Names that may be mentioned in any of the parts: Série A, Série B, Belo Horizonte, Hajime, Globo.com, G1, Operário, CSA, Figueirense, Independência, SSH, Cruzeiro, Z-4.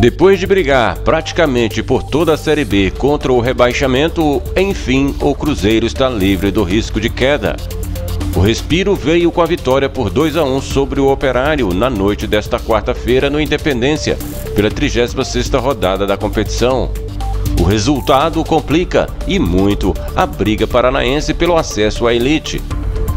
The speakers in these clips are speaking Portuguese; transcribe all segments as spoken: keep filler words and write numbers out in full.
Depois de brigar praticamente por toda a Série B contra o rebaixamento, enfim, o Cruzeiro está livre do risco de queda. O respiro veio com a vitória por dois a um sobre o Operário na noite desta quarta-feira no Independência, pela trigésima sexta rodada da competição. O resultado complica, e muito, a briga paranaense pelo acesso à elite.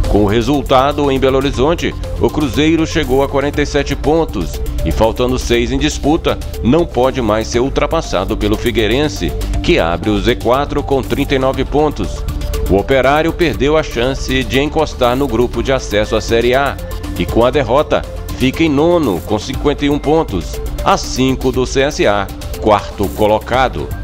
Com o resultado em Belo Horizonte, o Cruzeiro chegou a quarenta e sete pontos e, faltando seis em disputa, não pode mais ser ultrapassado pelo Figueirense, que abre o Z quatro com trinta e nove pontos. O Operário perdeu a chance de encostar no grupo de acesso à Série A e, com a derrota, fica em nono com cinquenta e um pontos, a cinco do C S A, quarto colocado.